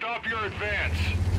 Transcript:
Stop your advance.